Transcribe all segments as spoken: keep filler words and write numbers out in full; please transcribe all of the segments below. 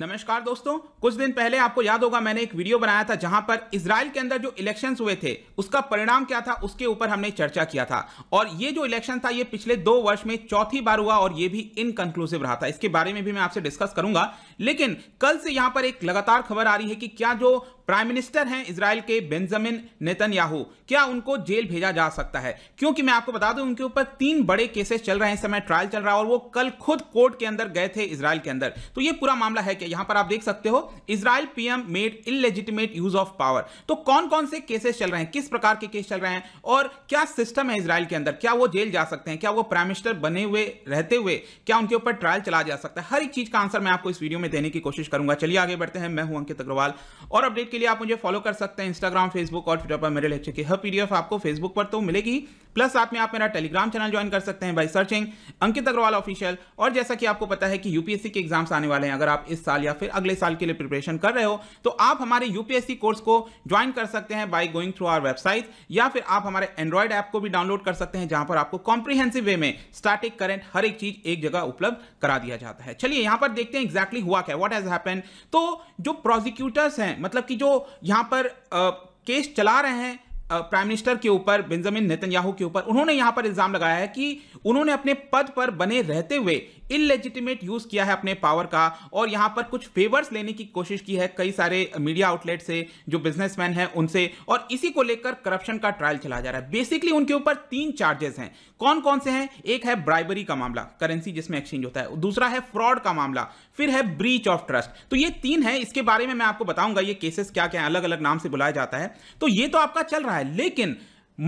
नमस्कार दोस्तों, कुछ दिन पहले आपको याद होगा मैंने एक वीडियो बनाया था जहां पर इजराइल के अंदर जो इलेक्शंस हुए थे उसका परिणाम क्या था उसके ऊपर हमने चर्चा किया था। और ये जो इलेक्शन था ये पिछले दो वर्ष में चौथी बार हुआ और ये भी इनकंक्लूसिव रहा था। इसके बारे में भी मैं आपसे डिस्कस करूंगा, लेकिन कल से यहां पर एक लगातार खबर आ रही है कि क्या जो प्राइम मिनिस्टर हैं इजराइल के बेंजामिन नेतन्याहू, क्या उनको जेल भेजा जा सकता है? क्योंकि मैं आपको बता दूं उनके ऊपर तीन बड़े केसेस चल रहे हैं, इस समय ट्रायल चल रहा है और वो कल खुद कोर्ट के अंदर गए थे इजराइल के अंदर। तो ये पूरा मामला है कि यहां पर आप देख सकते हो Israel PM made illegitimate use of power. तो कौन कौन से केसेस चल रहे हैं, किस प्रकार के केस चल रहे हैं और क्या सिस्टम है इजराइल के अंदर, क्या वो जेल जा सकते हैं, क्या वो प्राइम मिनिस्टर बने हुए रहते हुए क्या उनके ऊपर ट्रायल चला जा सकता है, हर एक चीज का आंसर मैं आपको इस वीडियो में देने की कोशिश करूंगा। चलिए आगे बढ़ते हैं। मैं हूं अंकित अग्रवाल और अपडेट के लिए आप मुझे फॉलो कर सकते हैं इंस्टाग्राम, फेसबुक और ट्विटर पर। मेरे लेक्चर की हर पीडीएफ आपको फेसबुक पर तो मिलेगी, प्लस साथ में आप मेरा टेलीग्राम चैनल ज्वाइन कर सकते हैं by searching Ankit Agarwal official. और जैसा कि आपको पता है कि यूपीएससी के एग्जाम्स आने वाले हैं, अगर आप इस साल या फिर अगले साल के लिए प्रिपरेशन कर रहे हो तो आप हमारे यूपीएससी कोर्स को ज्वाइन कर सकते हैं by going through our website, या फिर आप हमारे एंड्रॉइड ऐप को भी डाउनलोड कर सकते हैं जहां पर आपको कॉम्प्रिहेंसिव वे में स्टैटिक करंट हर एक चीज एक जगह उपलब्ध करा दिया जाता है। चलिए यहां पर देखते हैं एग्जैक्टली हुआ क्या, व्हाट हैज हैपेंड। तो जो प्रोसिक्यूटर्स हैं, मतलब कि जो यहां पर आ, केस चला रहे हैं प्राइम मिनिस्टर के ऊपर, बेंजामिन नेतन्याहू के ऊपर, उन्होंने यहां पर इल्जाम लगाया है कि उन्होंने अपने पद पर बने रहते हुए इललेजिटिमेट यूज किया है अपने पावर का और यहां पर कुछ फेवर्स लेने की कोशिश की है कई सारे मीडिया आउटलेट से, जो बिजनेसमैन हैं उनसे, और इसी को लेकर करप्शन का ट्रायल चला जा रहा है। बेसिकली उनके ऊपर तीन चार्जेस हैं। कौन कौन से हैं? एक है ब्राइबरी का मामला, करेंसी जिसमें एक्सचेंज होता है, दूसरा है फ्रॉड का मामला, फिर है ब्रीच ऑफ ट्रस्ट। तो ये तीन है। इसके बारे में मैं आपको बताऊंगा ये केसेस क्या क्या अलग अलग नाम से बुलाया जाता है। तो ये तो आपका चल रहा है, लेकिन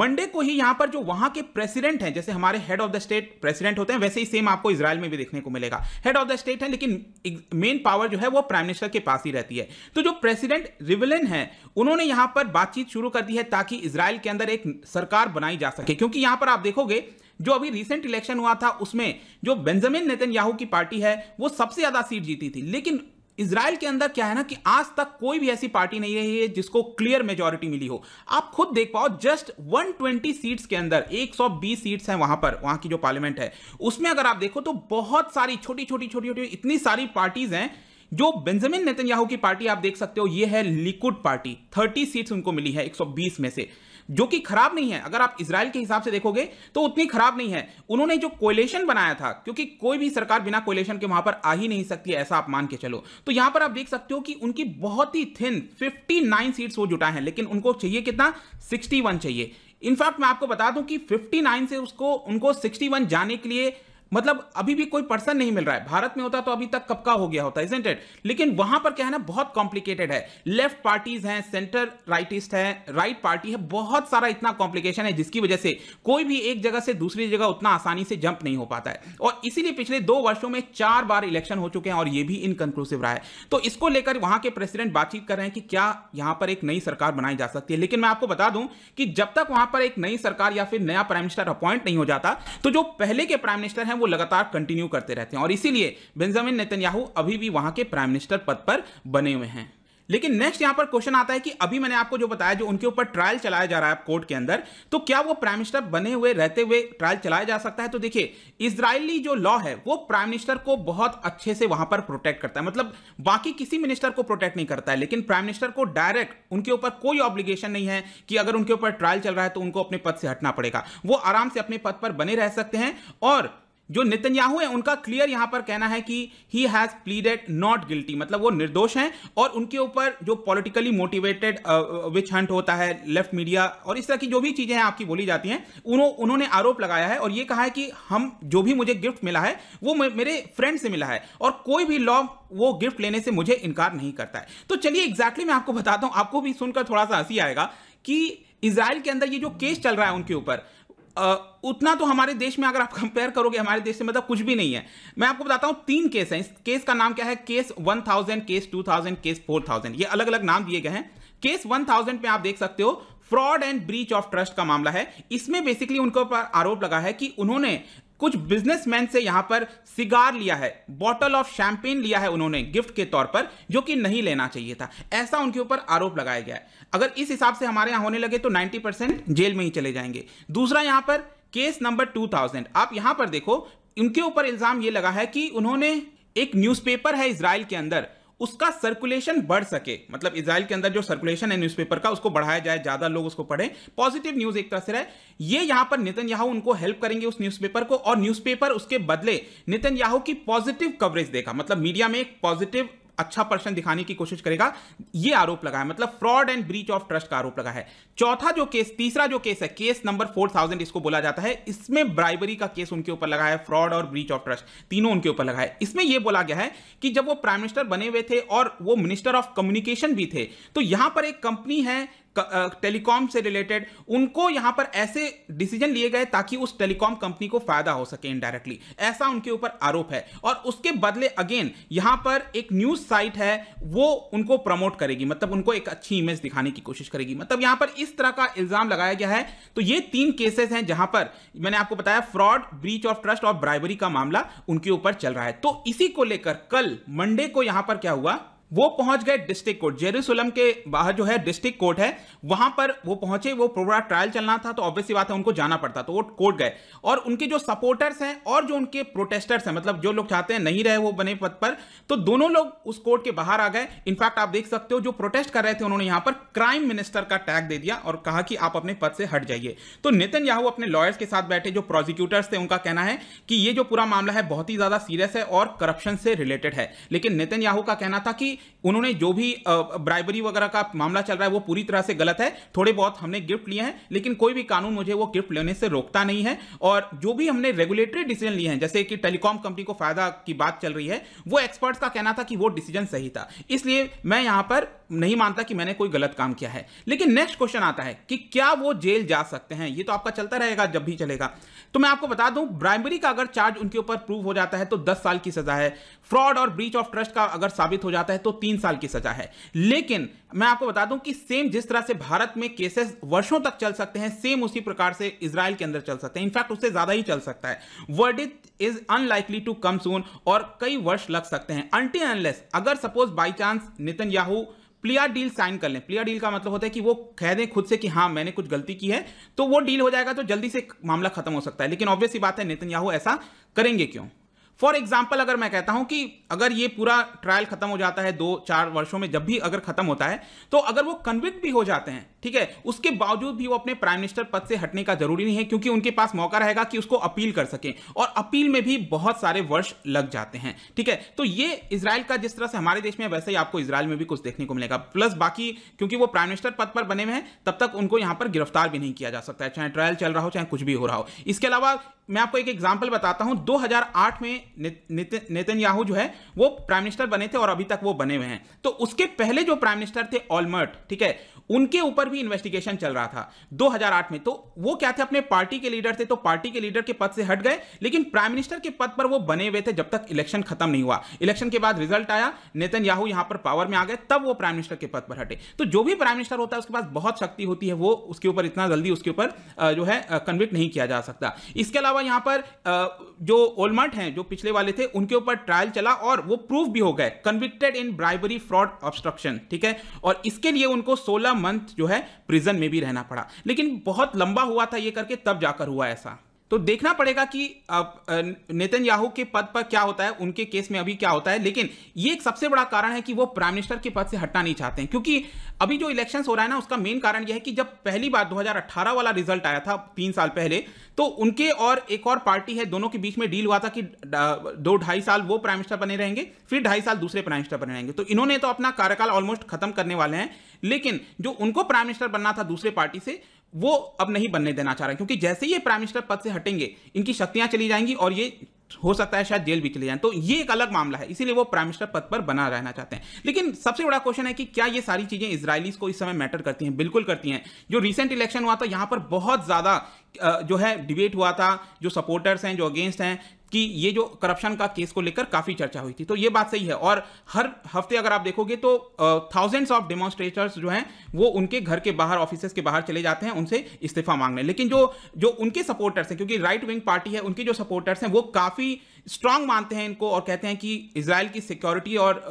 मंडे को ही यहां पर जो वहां के प्रेसिडेंट हैं, जैसे हमारे head of the state president होते हैं वैसे ही सेम आपको इजराइल में भी देखने को मिलेगा। हेड ऑफ द स्टेट है लेकिन मेन पावर जो है वो प्राइम मिनिस्टर के पास ही रहती है। तो जो प्रेसिडेंट रिवलिन है उन्होंने यहां पर बातचीत शुरू कर दी है ताकि इजराइल के अंदर एक सरकार बनाई जा सके, क्योंकि यहां पर आप देखोगे जो अभी रिसेंट इलेक्शन हुआ था उसमें जो बेंजामिन नेतन्याहू की पार्टी है वो सबसे ज्यादा सीट जीती थी, लेकिन इजराइल के अंदर क्या है ना कि आज तक कोई भी ऐसी पार्टी नहीं रही है जिसको क्लियर मेजॉरिटी मिली हो। आप खुद देख पाओ जस्ट एक सौ बीस सीट्स के अंदर एक सौ बीस सीट्स हैं वहां पर, वहां की जो पार्लियामेंट है उसमें अगर आप देखो तो बहुत सारी छोटी छोटी छोटी छोटी इतनी सारी पार्टीज हैं। जो बेंजामिन नेतन्याहू की पार्टी आप देख सकते हो ये है लिकुड पार्टी, तीस सीट्स उनको मिली है एक सौ बीस में से, जो कि खराब नहीं है। अगर आप इजराइल के हिसाब से देखोगे तो उतनी खराब नहीं है। उन्होंने जो कोएलिशन बनाया था, क्योंकि कोई भी सरकार बिना कोएलिशन के वहां पर आ ही नहीं सकती ऐसा आप मान के चलो, तो यहां पर आप देख सकते हो कि उनकी बहुत ही थिन उनसठ सीट्स वो जुटाए हैं, लेकिन उनको चाहिए कितना, इकसठ चाहिए। इनफैक्ट मैं आपको बता दूं कि उनसठ से उसको उनको इकसठ जाने के लिए मतलब अभी भी कोई पर्सन नहीं मिल रहा है। भारत में होता तो अभी तक कब का हो गया होता, इजंट इट? लेकिन वहां पर क्या है ना, बहुत कॉम्प्लिकेटेड है। लेफ्ट पार्टीज हैं, सेंटर राइटिस्ट है, राइट पार्टी है, बहुत सारा इतना कॉम्प्लिकेशन है जिसकी वजह से कोई भी एक जगह से दूसरी जगह उतना आसानी से जंप नहीं हो पाता है। और इसीलिए पिछले दो वर्षों में चार बार इलेक्शन हो चुके हैं और यह भी इनकंक्लूसिव रहा है। तो इसको लेकर वहां के प्रेसिडेंट बातचीत कर रहे हैं कि क्या यहां पर एक नई सरकार बनाई जा सकती है। लेकिन मैं आपको बता दूं कि जब तक वहां पर एक नई सरकार या फिर नया प्राइम मिनिस्टर अपॉइंट नहीं हो जाता तो जो पहले के प्राइम मिनिस्टर वो लगातार कंटिन्यू करते रहते हैं और इसीलिए बेंजामिन नेतन्याहू अभी भी वहां के प्राइम मिनिस्टर पद पर बने हुए हैं। लेकिन नेक्स्ट यहां पर क्वेश्चन आता है कि अभी मैंने आपको जो बताया जो उनके ऊपर ट्रायल चलाया जा रहा है कोर्ट के अंदर, तो क्या वो प्राइम मिनिस्टर बने हुए रहते हुए ट्रायल चलाया जा सकता है? तो देखिए इजरायली जो लॉ है वो प्राइम मिनिस्टर को बहुत अच्छे से वहां पर प्रोटेक्ट करता है, मतलब बाकी किसी मिनिस्टर को प्रोटेक्ट नहीं करता है, लेकिन प्राइम मिनिस्टर को डायरेक्ट उनके ऊपर कोई ऑब्लिगेशन नहीं है कि अगर उनके ऊपर ट्रायल चल रहा है तो उनको अपने पद से हटना पड़ेगा। वो आराम से अपने पद पर बने रह सकते हैं। और जो नेतन्याहू है उनका क्लियर यहां पर कहना है कि he has pleaded not guilty, मतलब वो निर्दोष हैं और उनके ऊपर जो पॉलिटिकली मोटिवेटेड विच हंट होता है, लेफ्ट मीडिया और इस तरह की जो भी चीजें हैं आपकी बोली जाती हैं उन्हों, उन्होंने आरोप लगाया है और ये कहा है कि हम जो भी मुझे गिफ्ट मिला है वो मेरे फ्रेंड से मिला है और कोई भी लॉ वो गिफ्ट लेने से मुझे इनकार नहीं करता है। तो चलिए एग्जैक्टली मैं आपको बताता हूं, आपको भी सुनकर थोड़ा सा हंसी आएगा कि इजराइल के अंदर ये जो केस चल रहा है उनके ऊपर Uh, उतना तो हमारे देश में अगर आप कंपेयर करोगे हमारे देश से मतलब कुछ भी नहीं है। मैं आपको बताता हूं तीन केस हैं। इस केस का नाम क्या है, केस एक हज़ार, केस दो हज़ार, केस चार हज़ार, ये अलग अलग नाम दिए गए हैं। केस एक हज़ार पे आप देख सकते हो fraud and breach of trust का मामला है। इसमें बेसिकली उनके ऊपर आरोप लगा है कि उन्होंने कुछ बिजनेसमैन से यहां पर सिगार लिया है, बॉटल ऑफ शैंपेन लिया है उन्होंने गिफ्ट के तौर पर, जो कि नहीं लेना चाहिए था, ऐसा उनके ऊपर आरोप लगाया गया है। अगर इस हिसाब से हमारे यहां होने लगे तो नब्बे परसेंट जेल में ही चले जाएंगे। दूसरा यहां पर केस नंबर दो हज़ार, आप यहां पर देखो उनके ऊपर इल्जाम यह लगा है कि उन्होंने एक न्यूज़पेपर है इजराइल के अंदर उसका सर्कुलेशन बढ़ सके, मतलब इजराइल के अंदर जो सर्कुलेशन है न्यूज़पेपर का उसको बढ़ाया जाए, ज़्यादा लोग उसको पढ़ें, पॉजिटिव न्यूज़ एक तरह से रहे। ये यहाँ पर नेतन्याहू उनको हेल्प करेंगे उस न्यूज़पेपर को, और न्यूज़पेपर उसके बदले नेतन्याहू की पॉजिटिव कवरेज देगा, मतलब मीडिया में एक पॉजिटिव अच्छा पर्सन दिखाने की कोशिश करेगा, ये आरोप लगा है, मतलब fraud and breach of trust का आरोप लगा है। चौथा जो केस, तीसरा जो केस है, केस नंबर चार हज़ार इसको बोला जाता है, इसमें ब्राइबरी का केस उनके ऊपर लगा है, फ्रॉड और ब्रीच ऑफ ट्रस्ट तीनों उनके ऊपर लगा है। इसमें यह बोला गया है कि जब वो प्राइम मिनिस्टर बने हुए थे और वो मिनिस्टर ऑफ कम्युनिकेशन भी थे, तो यहां पर एक कंपनी है टेलीकॉम से रिलेटेड, उनको यहां पर ऐसे डिसीजन लिए गए ताकि उस टेलीकॉम कंपनी को फायदा हो सके इनडायरेक्टली, ऐसा उनके ऊपर आरोप है। और उसके बदले अगेन यहां पर एक न्यूज साइट है वो उनको प्रमोट करेगी, मतलब उनको एक अच्छी इमेज दिखाने की कोशिश करेगी, मतलब यहां पर इस तरह का इल्जाम लगाया गया है। तो ये तीन केसेस हैं जहां पर मैंने आपको बताया फ्रॉड, ब्रीच ऑफ ट्रस्ट और ब्राइबरी का मामला उनके ऊपर चल रहा है। तो इसी को लेकर कल मंडे को यहां पर क्या हुआ, वो पहुंच गए डिस्ट्रिक्ट कोर्ट, जेरूसलम के बाहर जो है डिस्ट्रिक्ट कोर्ट है वहां पर वो पहुंचे, वो पूरा ट्रायल चलना था तो ऑब्वियसली बात है उनको जाना पड़ता, तो वो कोर्ट गए और उनके जो सपोर्टर्स हैं और जो उनके प्रोटेस्टर्स हैं, मतलब जो लोग चाहते हैं नहीं रहे वो बने पद पर, तो दोनों लोग उस कोर्ट के बाहर आ गए। इनफैक्ट आप देख सकते हो जो प्रोटेस्ट कर रहे थे उन्होंने यहाँ पर क्राइम मिनिस्टर का टैग दे दिया और कहा कि आप अपने पद से हट जाइए। तो नेतन्याहू अपने लॉयर्स के साथ बैठे जो प्रोसिक्यूटर्स थे, उनका कहना है कि ये जो पूरा मामला है बहुत ही ज्यादा सीरियस है और करप्शन से रिलेटेड है, लेकिन नेतन्याहू का कहना था कि उन्होंने जो भी ब्राइबरी वगैरह का मामला चल रहा है वो पूरी तरह से गलत है, थोड़े बहुत हमने गिफ्ट लिए हैं लेकिन कोई भी कानून मुझे वो गिफ्ट लेने से रोकता नहीं है, और जो भी हमने रेगुलेटरी डिसीजन लिए हैं जैसे कि टेलीकॉम कंपनी को फायदा की बात चल रही है, वो एक्सपर्ट्स का कहना था कि वो डिसीजन सही था, इसलिए मैं यहां पर नहीं मानता कि मैंने कोई गलत काम किया है। लेकिन नेक्स्ट क्वेश्चन आता है कि क्या वो जेल जा सकते हैं, ये तो आपका चलता रहेगा जब भी चलेगा। तो मैं आपको बता दूं ब्राइबरी का अगर चार्ज उनके ऊपर प्रूव हो जाता है तो दस साल की सजा है, फ्रॉड और ब्रीच ऑफ ट्रस्ट का अगर साबित हो जाता है तो तीन साल की सजा है। लेकिन मैं आपको बता दूं कि सेम जिस तरह से भारत में केसेस वर्षों तक चल सकते हैं, सेम उसी प्रकार से इजराइल के अंदर चल सकते हैं, इनफैक्ट उससे ज्यादा ही चल सकता है। Verdict is unlikely to come soon, और कई वर्ष लग सकते हैं अनटिल अनलेस अगर suppose by chance Netanyahu plea deal sign कर लें। प्लिया डील का मतलब होता है कि वो कह दें खुद से कि हाँ मैंने कुछ गलती की है, तो वो डील हो जाएगा तो जल्दी से मामला खत्म हो सकता है। लेकिन ऑब्वियस सी बात है नेतन्याहू ऐसा करेंगे क्यों? फॉर एग्जाम्पल अगर मैं कहता हूं कि अगर ये पूरा ट्रायल खत्म हो जाता है दो चार वर्षों में, जब भी अगर खत्म होता है, तो अगर वो कन्विक्ट भी हो जाते हैं, ठीक है, उसके बावजूद भी वो अपने प्राइम मिनिस्टर पद से हटने का जरूरी नहीं है, क्योंकि उनके पास मौका रहेगा कि उसको अपील कर सकें, और अपील में भी बहुत सारे वर्ष लग जाते हैं, ठीक है। तो ये इजराइल का जिस तरह से हमारे देश में, वैसे ही आपको इजराइल में भी कुछ देखने को मिलेगा। प्लस बाकी क्योंकि वो प्राइम मिनिस्टर पद पर बने हुए हैं, तब तक उनको यहां पर गिरफ्तार भी नहीं किया जा सकता है, चाहे ट्रायल चल रहा हो चाहे कुछ भी हो रहा हो। इसके अलावा मैं आपको एक एग्जाम्पल बताता हूं, दो हजार आठ में नेतन्याहू जो है वो प्राइम मिनिस्टर बने थे और अभी तक वो बने हुए हैं। तो उसके पहले जो प्राइम मिनिस्टर थे ओलमर्ट, ठीक है, उनके ऊपर भी इन्वेस्टिगेशन चल रहा था दो हजार आठ में। तो वो क्या थे, अपने पार्टी के लीडर थे, तो पार्टी के लीडर के पद से हट गए, लेकिन प्राइम मिनिस्टर के पद पर वो बने हुए थे जब तक इलेक्शन खत्म नहीं हुआ। इलेक्शन के बाद रिजल्ट आया, नेतन्याहू यहां पर पावर में आ गए, तब वो प्राइम मिनिस्टर के पद पर हटे। तो जो भी प्राइम मिनिस्टर होता है उसके पास बहुत शक्ति होती है, वो उसके ऊपर इतना जल्दी उसके ऊपर जो है कन्विक्ट नहीं किया जा सकता। इसके अलावा यहां पर जो ओलमर्ट हैं, जो पिछले वाले थे, उनके ऊपर ट्रायल चला और वो प्रूफ भी हो गए convicted in bribery, fraud, obstruction, ठीक है, और इसके लिए उनको सोलह मंथ जो है प्रिजन में भी रहना पड़ा। लेकिन बहुत लंबा हुआ था ये करके, तब जाकर हुआ ऐसा। तो देखना पड़ेगा कि नेतन्याहू के पद पर क्या होता है, उनके केस में अभी क्या होता है। लेकिन ये एक सबसे बड़ा कारण है कि वो प्राइम मिनिस्टर के पद से हटना नहीं चाहते हैं, क्योंकि अभी जो इलेक्शंस हो रहा है ना, उसका मेन कारण यह है कि जब पहली बार दो हजार अठारह वाला रिजल्ट आया था तीन साल पहले, तो उनके और एक और पार्टी है, दोनों के बीच में डील हुआ था कि दो ढाई साल वो प्राइम मिनिस्टर बने रहेंगे, फिर ढाई साल दूसरे प्राइम मिनिस्टर बने रहेंगे। तो इन्होंने तो अपना कार्यकाल ऑलमोस्ट खत्म करने वाले हैं, लेकिन जो उनको प्राइम मिनिस्टर बनना था दूसरे पार्टी से, वो अब नहीं बनने देना चाह रहे हैं, क्योंकि जैसे ही ये प्राइम मिनिस्टर पद से हटेंगे इनकी शक्तियां चली जाएंगी और ये हो सकता है शायद जेल भी चले जाएं। तो ये एक अलग मामला है, इसीलिए वो प्राइम मिनिस्टर पद पर बना रहना चाहते हैं। लेकिन सबसे बड़ा क्वेश्चन है कि क्या ये सारी चीजें इजरायलीज को इस समय मैटर करती हैं? बिल्कुल करती हैं। जो रिसेंट इलेक्शन हुआ था, यहां पर बहुत ज्यादा जो है डिबेट हुआ था, जो सपोर्टर्स हैं जो अगेंस्ट हैं, कि ये जो करप्शन का केस को लेकर काफी चर्चा हुई थी। तो ये बात सही है, और हर हफ्ते अगर आप देखोगे तो थाउजेंड्स ऑफ डेमोन्स्ट्रेटर्स जो हैं वो उनके घर के बाहर, ऑफिसेस के बाहर चले जाते हैं उनसे इस्तीफा मांगने। लेकिन जो जो उनके सपोर्टर्स हैं, क्योंकि राइट विंग पार्टी है, उनके जो सपोर्टर्स हैं वो काफी स्ट्रांग मानते हैं इनको और कहते हैं कि इसराइल की सिक्योरिटी और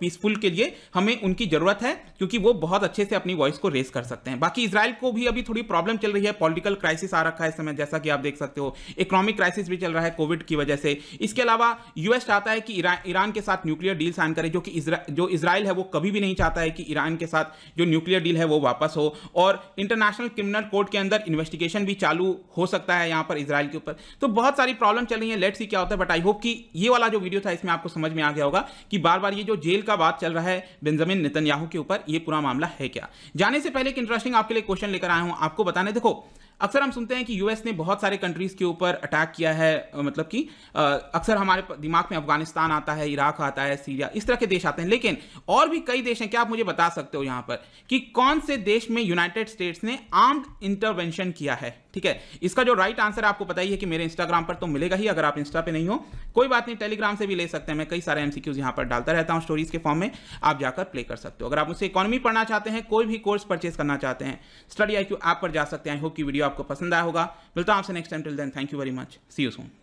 पीसफुल के लिए हमें उनकी ज़रूरत है क्योंकि वो बहुत अच्छे से अपनी वॉइस को रेस कर सकते हैं। बाकी इसराइल को भी अभी थोड़ी प्रॉब्लम चल रही है, पॉलिटिकल क्राइसिस आ रखा है इस समय, जैसा कि आप देख सकते हो, इकोनॉमिक क्राइसिस भी चल रहा है कोविड की वजह से। इसके अलावा यूएस चाहता है कि ईरान इरा, के साथ न्यूक्लियर डील साइन करे, जो कि जो इसराइल है वो कभी भी नहीं चाहता है कि ईरान के साथ जो न्यूक्लियर डील है वो वापस हो। और इंटरनेशनल क्रिमिनल कोर्ट के अंदर इन्वेस्टिगेशन भी चालू हो सकता है यहाँ पर इसराइल के ऊपर। तो बहुत सारी प्रॉब्लम चल रही है, लेट्स सी क्या होता है। बट आई होप कि ये वाला जो वीडियो था इसमें आपको समझ में आ गया होगा कि बार बार ये जो जेल का बात चल रहा है बेंजामिन नेतन्याहू के ऊपर, ये पूरा मामला है क्या। जाने से पहले एक इंटरेस्टिंग आपके लिए क्वेश्चन लेकर आया हूं आपको बताने। देखो, अक्सर हम सुनते हैं कि यूएस ने बहुत सारे कंट्रीज के ऊपर अटैक किया है, मतलब कि अक्सर हमारे दिमाग में अफगानिस्तान आता है, इराक आता है, सीरिया, इस तरह के देश आते हैं, लेकिन और भी कई देश हैं। क्या आप मुझे बता सकते हो यहाँ पर कि कौन से देश में यूनाइटेड स्टेट्स ने आर्म्ड इंटरवेंशन किया है? ठीक है, इसका जो राइट आंसर आपको पता ही है कि मेरे इंस्टाग्राम पर तो मिलेगा ही, अगर आप इंस्टा पे नहीं हो कोई बात नहीं, टेलीग्राम से भी ले सकते हैं। मैं कई सारे एमसीक्यूज यहाँ पर डालता रहता हूँ स्टोरीज के फॉर्म में, आप जाकर प्ले कर सकते हो। अगर आप मुझसे इकोनॉमी पढ़ना चाहते हैं, कोई भी कोर्स परचेस करना चाहते हैं, स्टडी आई क्यू ऐप पर जा सकते हैं। आई होप की वीडियो आपको पसंद आया होगा। मिलता हूँ आपसे next time, till then thank you very much, see you soon.